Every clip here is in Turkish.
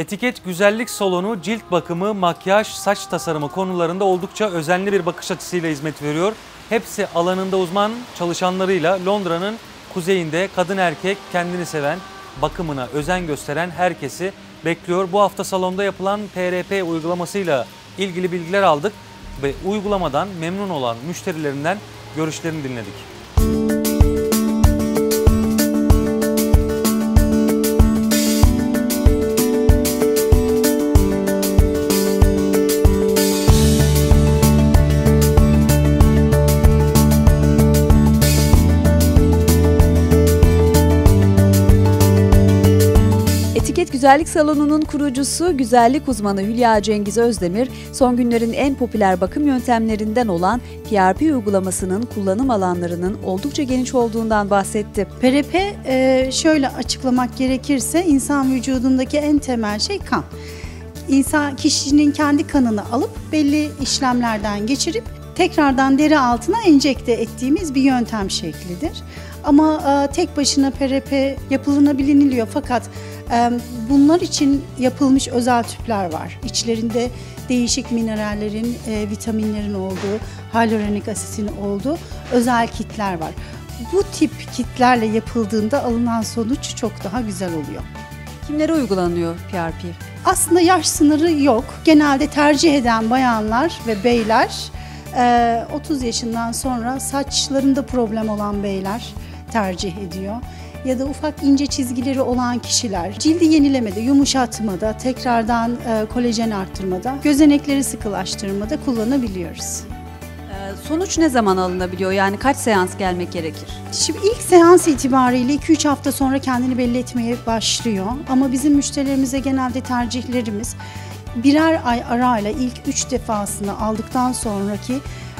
Etiquette Güzellik Salonu cilt bakımı, makyaj, saç tasarımı konularında oldukça özenli bir bakış açısıyla hizmet veriyor. Hepsi alanında uzman çalışanlarıyla Londra'nın kuzeyinde kadın erkek kendini seven, bakımına özen gösteren herkesi bekliyor. Bu hafta salonda yapılan PRP uygulamasıyla ilgili bilgiler aldık ve uygulamadan memnun olan müşterilerinden görüşlerini dinledik. Etiquette Güzellik Salonu'nun kurucusu, güzellik uzmanı Hülya Cengiz Özdemir, son günlerin en popüler bakım yöntemlerinden olan PRP uygulamasının kullanım alanlarının oldukça geniş olduğundan bahsetti. PRP şöyle açıklamak gerekirse, insan vücudundaki en temel şey kan. Kişinin kendi kanını alıp belli işlemlerden geçirip tekrardan deri altına enjekte ettiğimiz bir yöntem şeklidir. Ama tek başına PRP yapılabiliniliyor, fakat bunlar için yapılmış özel tüpler var. İçlerinde değişik minerallerin, vitaminlerin olduğu, hyaluronik asitin olduğu özel kitler var. Bu tip kitlerle yapıldığında alınan sonuç çok daha güzel oluyor. Kimlere uygulanıyor PRP? Aslında yaş sınırı yok. Genelde tercih eden bayanlar ve beyler, 30 yaşından sonra saçlarında problem olan beyler tercih ediyor. Ya da ufak ince çizgileri olan kişiler, cildi yenilemede, yumuşatmada, tekrardan kolajen arttırmada, gözenekleri sıkılaştırmada kullanabiliyoruz. Sonuç ne zaman alınabiliyor? Yani kaç seans gelmek gerekir? Şimdi ilk seans itibariyle 2-3 hafta sonra kendini belli etmeye başlıyor. Ama bizim müşterilerimize genelde tercihlerimiz birer ay arayla ilk 3 defasını aldıktan sonraki,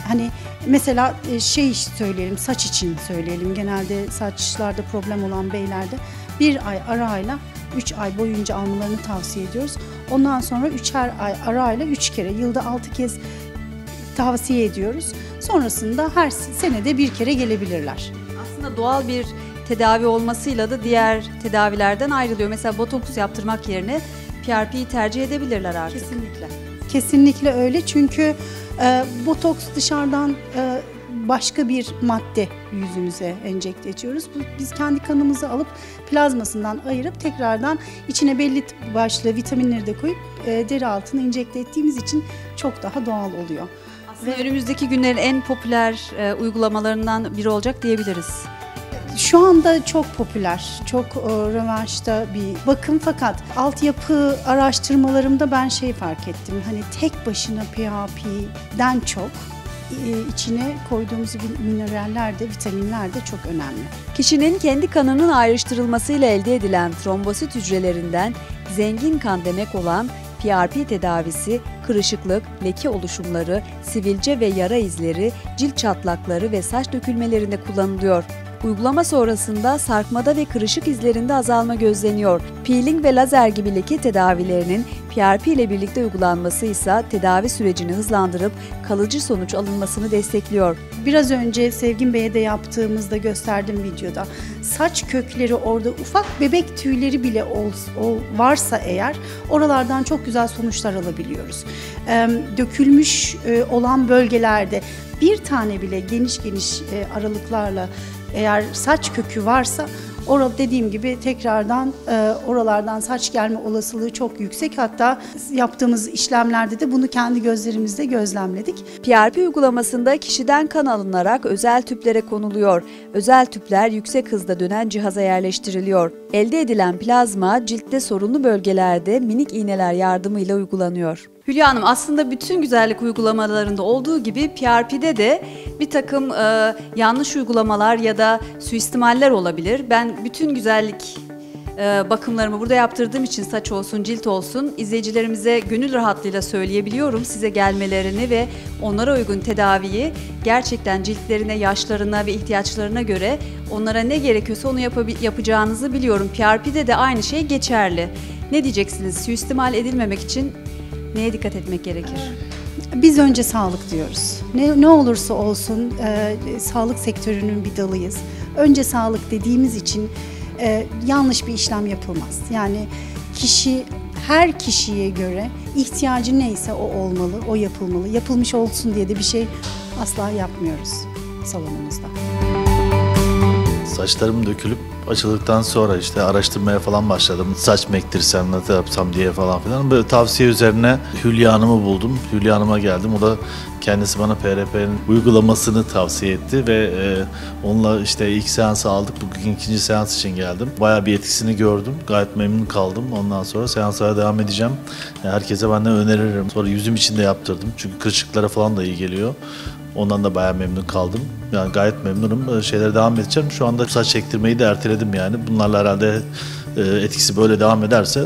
hani mesela söyleyelim, saç için söyleyelim, genelde saçlarda problem olan beylerde bir ay arayla 3 ay boyunca almalarını tavsiye ediyoruz. Ondan sonra 3'er ay arayla 3 kere, yılda 6 kez tavsiye ediyoruz. Sonrasında her senede bir kere gelebilirler. Aslında doğal bir tedavi olmasıyla da diğer tedavilerden ayrılıyor. Mesela botoks yaptırmak yerine PRP'yi tercih edebilirler artık. Kesinlikle. Kesinlikle öyle, çünkü botoks dışarıdan başka bir madde yüzümüze enjekte ediyoruz. Biz kendi kanımızı alıp plazmasından ayırıp tekrardan içine belli başlı vitaminleri de koyup deri altına enjekte ettiğimiz için çok daha doğal oluyor. Aslında önümüzdeki günlerin en popüler uygulamalarından biri olacak diyebiliriz. Şu anda çok popüler, çok revaçta bir bakım, fakat altyapı araştırmalarımda ben fark ettim. Hani tek başına PRP'den çok içine koyduğumuz mineraller de, vitaminler de çok önemli. Kişinin kendi kanının ayrıştırılmasıyla elde edilen trombosit hücrelerinden zengin kan demek olan PRP tedavisi, kırışıklık, leke oluşumları, sivilce ve yara izleri, cilt çatlakları ve saç dökülmelerinde kullanılıyor. Uygulama sonrasında sarkmada ve kırışık izlerinde azalma gözleniyor. Peeling ve lazer gibi leke tedavilerinin PRP ile birlikte uygulanması ise tedavi sürecini hızlandırıp kalıcı sonuç alınmasını destekliyor. Biraz önce Sevgin Bey'e de yaptığımızda gösterdim videoda. Saç kökleri, orada ufak bebek tüyleri bile varsa eğer, oralardan çok güzel sonuçlar alabiliyoruz. Dökülmüş olan bölgelerde bir tane bile geniş geniş aralıklarla, eğer saç kökü varsa orada, dediğim gibi, tekrardan oralardan saç gelme olasılığı çok yüksek. Hatta yaptığımız işlemlerde de bunu kendi gözlerimizde gözlemledik. PRP uygulamasında kişiden kan alınarak özel tüplere konuluyor. Özel tüpler yüksek hızda dönen cihaza yerleştiriliyor. Elde edilen plazma ciltte sorunlu bölgelerde minik iğneler yardımıyla uygulanıyor. Hülya Hanım, aslında bütün güzellik uygulamalarında olduğu gibi PRP'de de bir takım yanlış uygulamalar ya da suistimaller olabilir. Ben bütün güzellik bakımlarımı burada yaptırdığım için, saç olsun, cilt olsun, izleyicilerimize gönül rahatlığıyla söyleyebiliyorum. Size gelmelerini ve onlara uygun tedaviyi gerçekten ciltlerine, yaşlarına ve ihtiyaçlarına göre onlara ne gerekiyorsa onu yapacağınızı biliyorum. PRP'de de aynı şey geçerli. Ne diyeceksiniz? Suistimal edilmemek için neye dikkat etmek gerekir? Biz önce sağlık diyoruz. Ne olursa olsun sağlık sektörünün bir dalıyız. Önce sağlık dediğimiz için yanlış bir işlem yapılmaz. Yani kişi her kişiye göre ihtiyacı neyse o olmalı, o yapılmalı. Yapılmış olsun diye de bir şey asla yapmıyoruz salonumuzda. Saçlarım dökülüp açıldıktan sonra işte araştırmaya falan başladım. Saç mı ektirsem, ne yapsam diye falan filan. Böyle tavsiye üzerine Hülya Hanım'ı buldum. Hülya Hanım'a geldim. O da kendisi bana PRP'nin uygulamasını tavsiye etti ve onunla işte ilk seansı aldık. Bugün ikinci seans için geldim. Bayağı bir etkisini gördüm. Gayet memnun kaldım. Ondan sonra seanslara devam edeceğim. Yani herkese ben de öneririm. Sonra yüzüm için de yaptırdım. Çünkü kırışıklara falan da iyi geliyor. Ondan da bayağı memnun kaldım. Yani gayet memnunum. Şeylere devam edeceğim. Şu anda saç ektirmeyi de erteledim yani. Bunlarla herhalde etkisi böyle devam ederse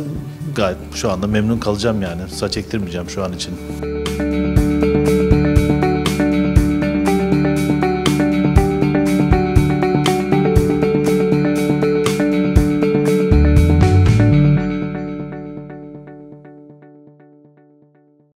gayet şu anda memnun kalacağım yani. Saç ektirmeyeceğim şu an için.